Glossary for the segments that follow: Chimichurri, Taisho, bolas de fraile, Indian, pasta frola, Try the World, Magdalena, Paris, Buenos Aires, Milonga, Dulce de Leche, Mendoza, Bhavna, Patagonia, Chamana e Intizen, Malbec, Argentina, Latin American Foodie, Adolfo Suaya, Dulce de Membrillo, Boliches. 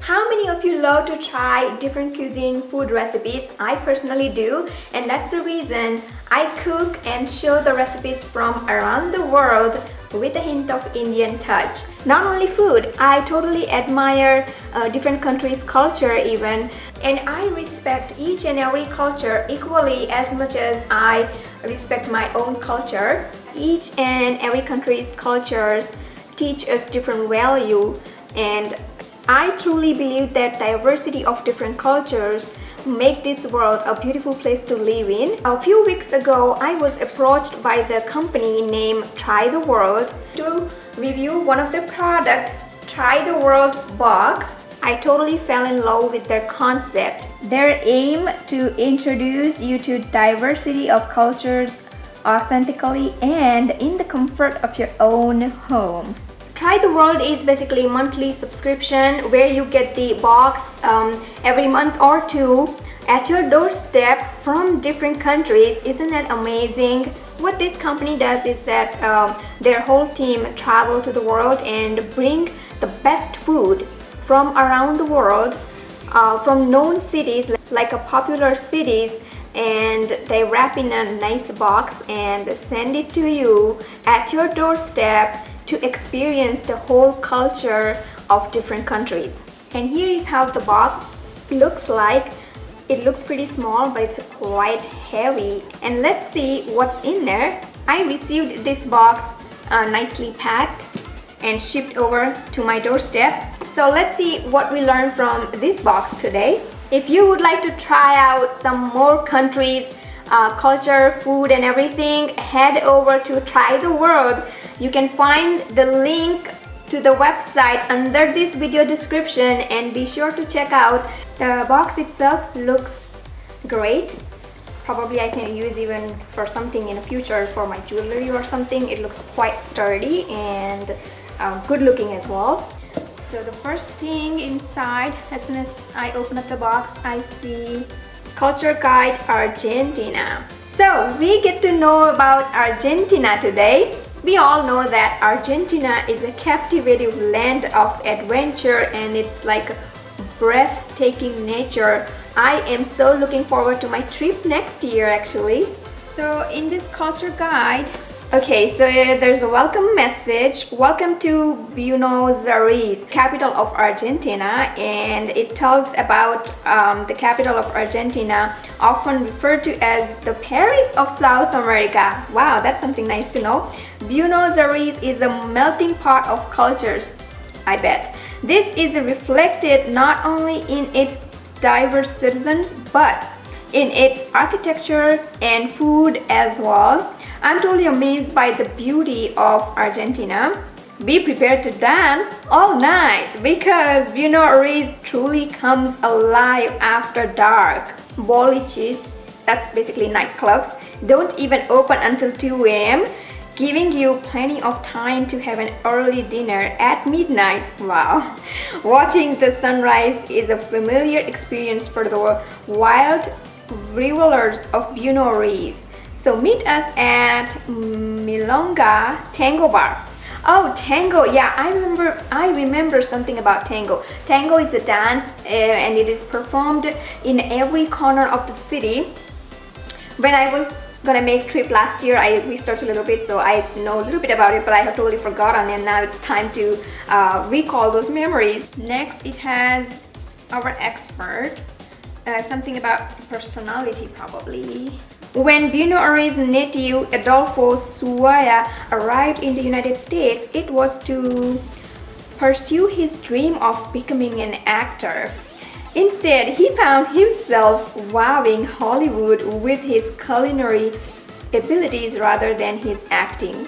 How many of you love to try different cuisine food recipes? I personally do, and that's the reason I cook and show the recipes from around the world with a hint of Indian touch. Not only food, I totally admire different countries' culture even, and I respect each and every culture equally as much as I respect my own culture. Each and every country's cultures teach us different value, and I truly believe that diversity of different cultures make this world a beautiful place to live in. A few weeks ago, I was approached by the company named Try the World to review one of their product, Try the World box. I totally fell in love with their concept. Their aim to introduce you to diversity of cultures authentically and in the comfort of your own home. Try the World is basically a monthly subscription where you get the box every month or two at your doorstep from different countries. Isn't that amazing? What this company does is that their whole team travel to the world and bring the best food from around the world, from known cities like popular cities, and they wrap in a nice box and send it to you at your doorstep to experience the whole culture of different countries. And here is how the box looks like. It looks pretty small, but it's quite heavy. And let's see what's in there. I received this box nicely packed and shipped over to my doorstep. So let's see what we learned from this box today. If you would like to try out some more countries, culture, food and everything, head over to Try the World. You can find the link to the website under this video description, and be sure to check out. The box itself looks great. Probably I can use even for something in the future, for my jewelry or something. It looks quite sturdy and good looking as well. So the first thing inside, as soon as I open up the box, I see Culture Guide Argentina. So we get to know about Argentina today. We all know that Argentina is a captivating land of adventure, and it's like breathtaking nature. I am so looking forward to my trip next year actually. So in this culture guide, okay, so there's a welcome message. Welcome to Buenos Aires, capital of Argentina, and it tells about the capital of Argentina, often referred to as the Paris of South America. Wow, that's something nice to know. Buenos Aires is a melting pot of cultures, I bet. This is reflected not only in its diverse citizens, but in its architecture and food as well. I'm totally amazed by the beauty of Argentina. Be prepared to dance all night because Buenos Aires truly comes alive after dark. Boliches, that's basically nightclubs, don't even open until 2 a.m., giving you plenty of time to have an early dinner at midnight. Wow. Watching the sunrise is a familiar experience for the wild revelers of Buenos Aires. So meet us at Milonga Tango Bar. Oh, tango, yeah, I remember something about tango. Tango is a dance and it is performed in every corner of the city. When I was gonna make trip last year, I researched a little bit, so I know a little bit about it, but I have totally forgotten, and now it's time to recall those memories. Next, it has our expert, something about personality probably. When Buenos Aires native Adolfo Suaya arrived in the United States, it was to pursue his dream of becoming an actor. Instead, he found himself wowing Hollywood with his culinary abilities rather than his acting.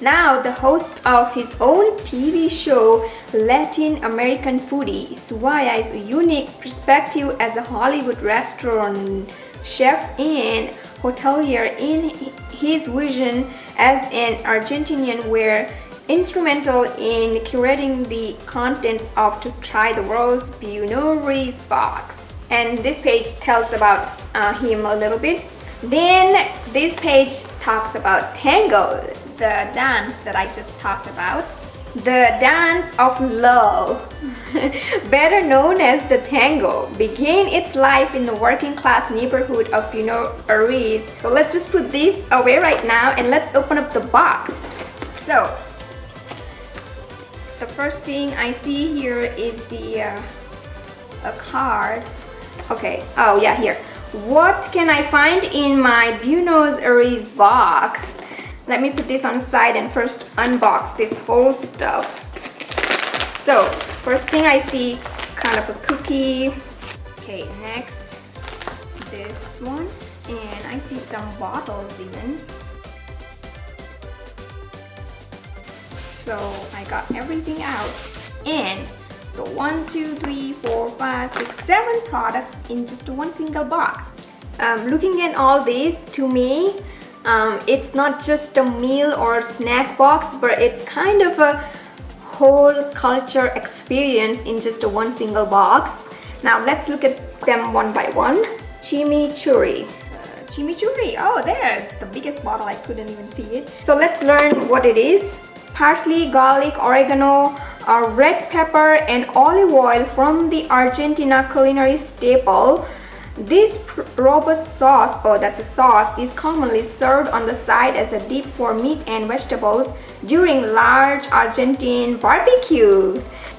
Now the host of his own TV show, Latin American Foodie, Suaya's unique perspective as a Hollywood restaurant chef and hotelier in his vision as an Argentinian were instrumental in curating the contents of To Try the World's Buenos Aires box. And this page tells about him a little bit. Then this page talks about tango, the dance that I just talked about. The dance of love, better known as the tango, began its life in the working-class neighborhood of Buenos Aires. So let's just put these away right now and let's open up the box. So the first thing I see here is the a card. Okay, oh yeah, here. What can I find in my Buenos Aires box? Let me put this on the side and first unbox this whole stuff. So, first thing I see, kind of a cookie. Okay, next, this one. And I see some bottles even. So, I got everything out. And, so 1, 2, 3, 4, 5, 6, 7 products in just one single box. Looking at all these, to me, it's not just a meal or a snack box, but it's kind of a whole culture experience in just one single box. Now let's look at them one by one. Chimichurri. Chimichurri, oh there, it's the biggest bottle, I couldn't even see it. So let's learn what it is. Parsley, garlic, oregano, red pepper and olive oil from the Argentina culinary staple. This robust sauce, oh that's a sauce, is commonly served on the side as a dip for meat and vegetables during large Argentine barbecue.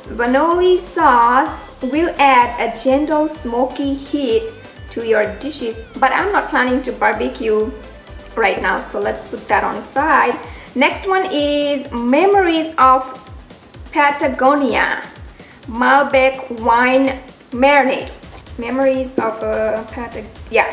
Vanoli sauce will add a gentle smoky heat to your dishes, but I'm not planning to barbecue right now, so let's put that on the side. Next one is Memories of Patagonia, Malbec wine marinade. Memories of Patagonia.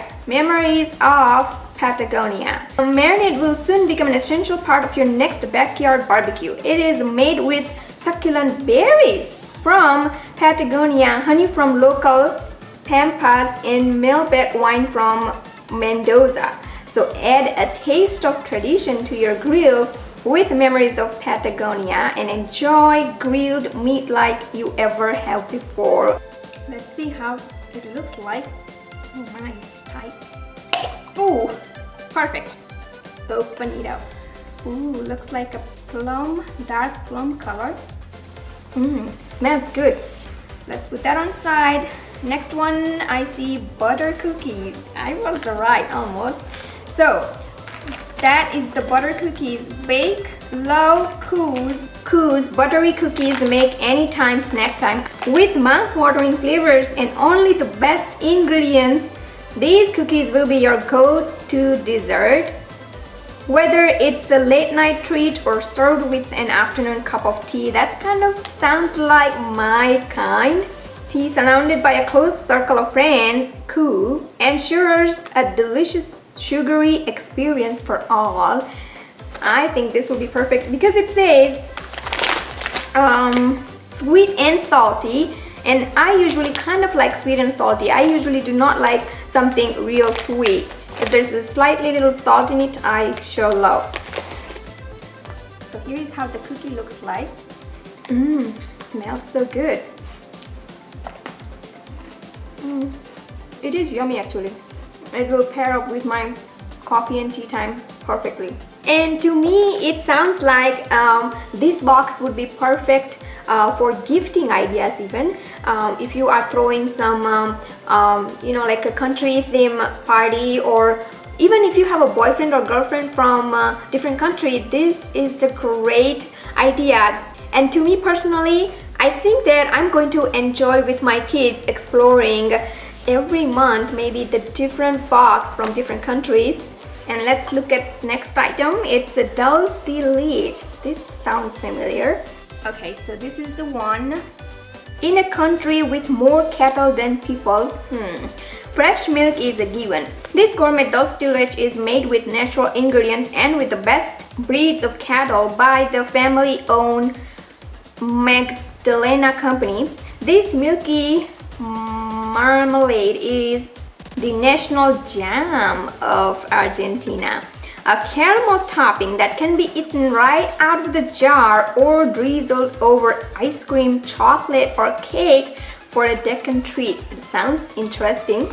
A marinade will soon become an essential part of your next backyard barbecue. It is made with succulent berries from Patagonia, honey from local pampas, and Malbec wine from Mendoza. So add a taste of tradition to your grill with Memories of Patagonia and enjoy grilled meat like you ever have before. Let's see how it looks like. Oh my, it's tight. Oh, perfect. Open it up. Ooh, looks like a plum, dark plum color. Mmm, smells good. Let's put that on side. Next one, I see butter cookies. I was right, almost. So, that is the butter cookies. Bake, love, Koo's buttery cookies make anytime snack time with mouth-watering flavors and only the best ingredients. These cookies will be your go-to dessert, whether it's a late-night treat or served with an afternoon cup of tea. That's kind of sounds like my kind. Tea surrounded by a close circle of friends, Koo, ensures a delicious sugary experience for all. I think this will be perfect because it says sweet and salty, and I usually kind of like sweet and salty. I usually do not like something real sweet. If there's a slightly little salt in it, I sure love. So here is how the cookie looks like. Mmm, smells so good. Mm, it is yummy actually. It will pair up with my coffee and tea time perfectly. And to me, it sounds like this box would be perfect for gifting ideas even. If you are throwing some, you know, like a country theme party, or even if you have a boyfriend or girlfriend from a different country, this is the great idea. And to me personally, I think that I'm going to enjoy with my kids exploring every month maybe the different box from different countries. And let's look at next item. It's a Dulce de Leche. This sounds familiar. Okay, so this is the one. In a country with more cattle than people, fresh milk is a given. This gourmet Dulce de Leche is made with natural ingredients and with the best breeds of cattle by the family-owned Magdalena company. This milky marmalade is the national jam of Argentina, a caramel topping that can be eaten right out of the jar or drizzled over ice cream, chocolate, or cake for a decadent treat. It sounds interesting.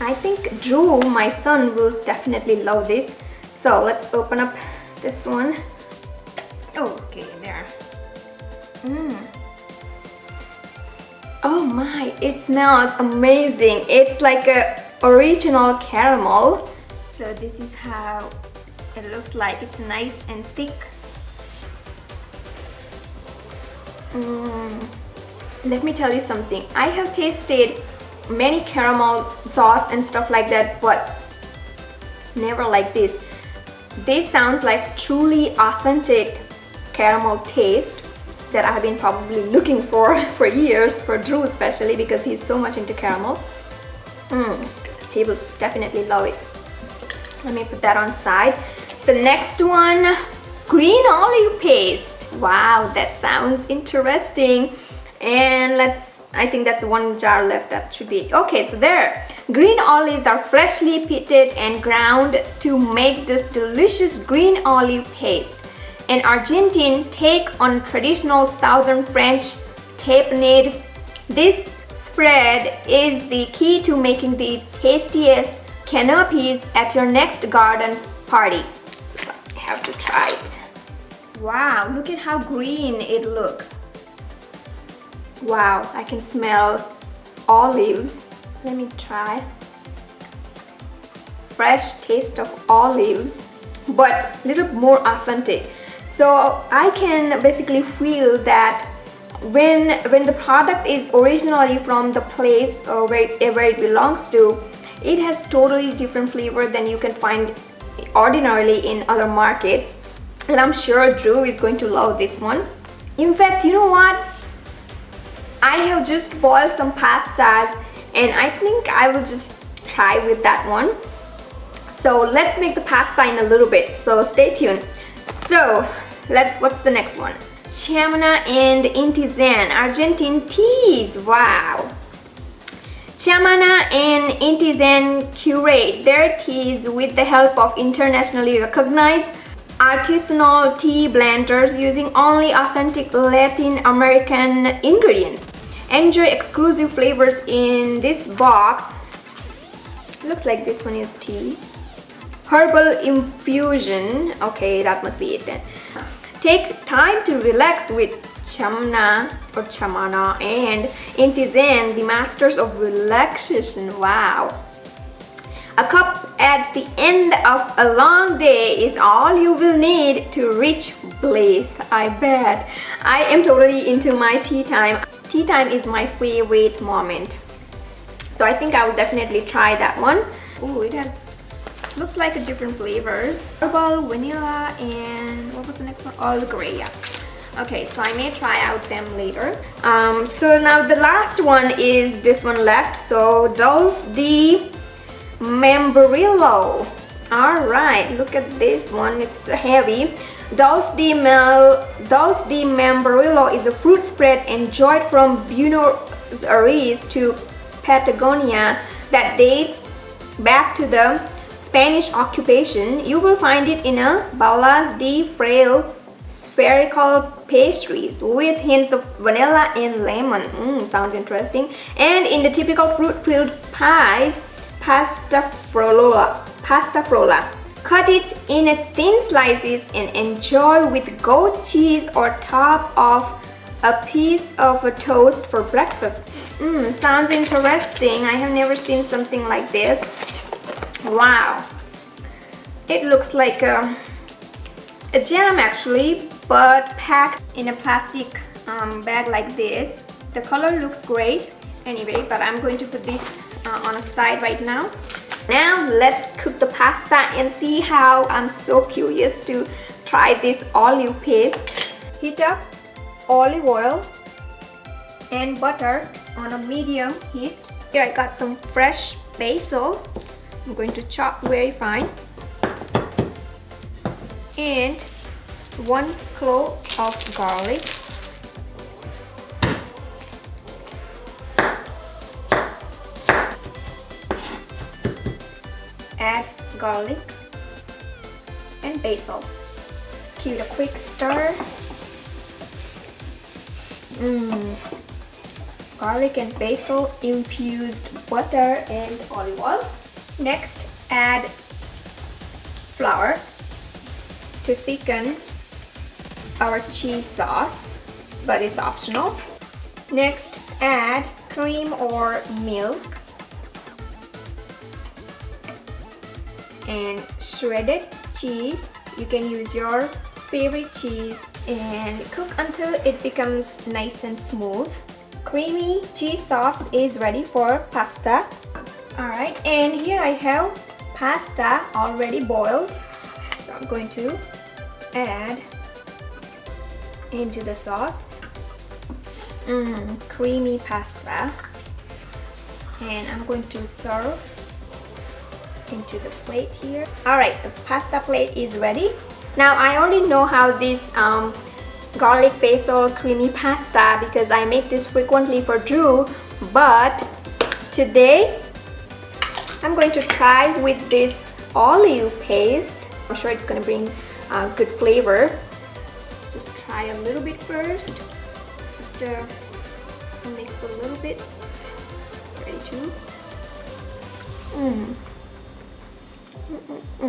I think Drew, my son, will definitely love this. So let's open up this one. Oh, okay, there. Oh my, it smells amazing. It's like a original caramel. So this is how it looks like. It's nice and thick. Let me tell you something. I have tasted many caramel sauce and stuff like that, but never like this. This sounds like truly authentic caramel taste that I've been probably looking for years, for Drew especially, because he's so much into caramel. He will definitely love it. Let me put that on side. The next one, green olive paste. Wow, that sounds interesting. And let's, I think that's one jar left, that should be. Okay, so there. Green olives are freshly pitted and ground to make this delicious green olive paste. An Argentine take on traditional Southern French tapenade. This spread is the key to making the tastiest canapés at your next garden party. So I have to try it. Wow, look at how green it looks. Wow, I can smell olives. Let me try. Fresh taste of olives, but a little more authentic. So I can basically feel that when the product is originally from the place where it belongs to, it has totally different flavor than you can find ordinarily in other markets. And I'm sure Drew is going to love this one. In fact, you know what? I have just boiled some pastas and I think I will just try with that one. So let's make the pasta in a little bit, so stay tuned. So, what's the next one? Chamana and Intizen, Argentine teas, wow! Chamana and Intizen curate their teas with the help of internationally recognized artisanal tea blenders using only authentic Latin American ingredients. Enjoy exclusive flavors in this box. Looks like this one is tea. Herbal infusion, okay, that must be it then. Take time to relax with Chamana and Intizen, the masters of relaxation, wow. A cup at the end of a long day is all you will need to reach bliss, I bet. I am totally into my tea time. Tea time is my favorite moment. So I think I will definitely try that one. Ooh, it has looks like a different flavors. Herbal, vanilla, and what was the next one? All gray, yeah. Okay, so I may try out them later. So now the last one is this one left. So Dulce de Membrillo. Alright, look at this one, it's heavy. Dulce de Membrillo is a fruit spread enjoyed from Buenos Aires to Patagonia that dates back to the Spanish occupation. You will find it in a bolas de fraile spherical pastries with hints of vanilla and lemon. Sounds interesting. And in the typical fruit-filled pies, pasta frola. Cut it in thin slices and enjoy with goat cheese or top off a piece of a toast for breakfast. Sounds interesting. I have never seen something like this. Wow, it looks like a jam actually, but packed in a plastic bag like this. The color looks great anyway, but I'm going to put this on a side right now. Now let's cook the pasta and see how. I'm so curious to try this olive paste. Heat up olive oil and butter on a medium heat. Here I got some fresh basil. I'm going to chop very fine, and 1 clove of garlic, add garlic and basil, give it a quick stir. Garlic and basil infused butter and olive oil. Next, add flour to thicken our cheese sauce. but it's optional. Next, add cream or milk and shredded cheese. You can use your favorite cheese and cook until it becomes nice and smooth. Creamy cheese sauce is ready for pasta. Alright, and here I have pasta already boiled, so I'm going to add into the sauce. Creamy pasta, and I'm going to serve into the plate here. Alright, the pasta plate is ready. Now I already know how this garlic basil creamy pasta, because I make this frequently for Drew, but today I'm going to try with this olive paste. I'm sure it's going to bring good flavor. Just try a little bit first, just mix a little bit. Ready to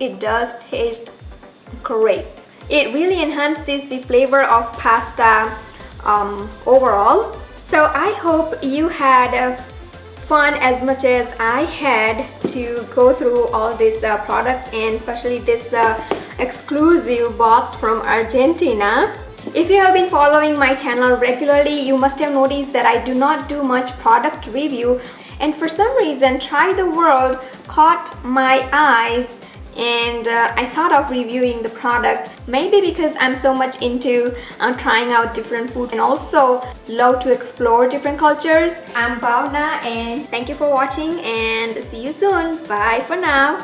It does taste great. It really enhances the flavor of pasta overall. So I hope you had fun as much as I had to go through all these products, and especially this exclusive box from Argentina. If you have been following my channel regularly, you must have noticed that I do not do much product review, and for some reason Try the World caught my eyes, and I thought of reviewing the product, maybe because I'm so much into trying out different food and also love to explore different cultures. I'm Bhavna, and thank you for watching, and see you soon. Bye for now.